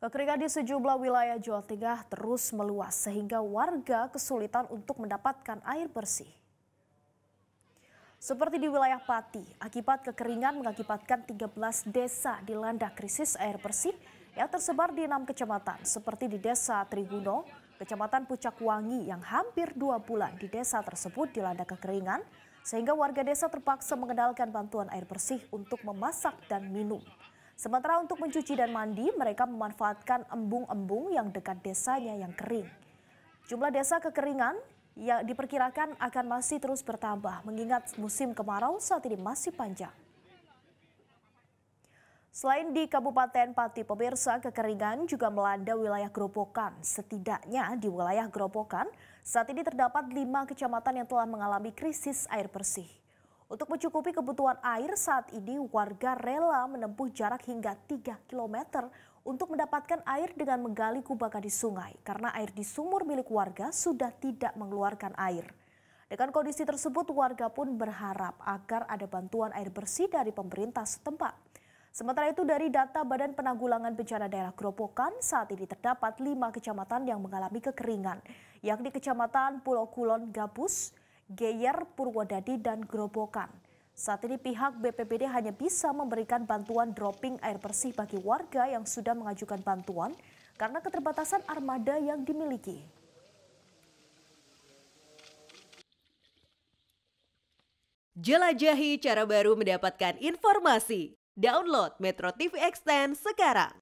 Kekeringan di sejumlah wilayah Jawa Tengah terus meluas sehingga warga kesulitan untuk mendapatkan air bersih. Seperti di wilayah Pati, akibat kekeringan mengakibatkan 13 desa dilanda krisis air bersih yang tersebar di 6 kecamatan seperti di Desa Triwuno, Kecamatan Pucakwangi yang hampir 2 bulan di desa tersebut dilanda kekeringan sehingga warga desa terpaksa mengandalkan bantuan air bersih untuk memasak dan minum. Sementara untuk mencuci dan mandi, mereka memanfaatkan embung-embung yang dekat desanya yang kering. Jumlah desa kekeringan yang diperkirakan akan masih terus bertambah mengingat musim kemarau saat ini masih panjang. Selain di Kabupaten Pati, pemirsa, kekeringan juga melanda wilayah Geropokan. Setidaknya di wilayah Geropokan, saat ini terdapat 5 kecamatan yang telah mengalami krisis air bersih. Untuk mencukupi kebutuhan air saat ini, warga rela menempuh jarak hingga 3 km untuk mendapatkan air dengan menggali kubangan di sungai karena air di sumur milik warga sudah tidak mengeluarkan air. Dengan kondisi tersebut, warga pun berharap agar ada bantuan air bersih dari pemerintah setempat. Sementara itu, dari data Badan Penanggulangan Bencana Daerah Grobogan, saat ini terdapat 5 kecamatan yang mengalami kekeringan, yakni Kecamatan Pulau Kulon, Gabus, Geyer, Purwodadi, dan Geropokan. Saat ini pihak BPBD hanya bisa memberikan bantuan dropping air bersih bagi warga yang sudah mengajukan bantuan karena keterbatasan armada yang dimiliki. Jelajahi cara baru mendapatkan informasi. Download Metro TV Extend sekarang.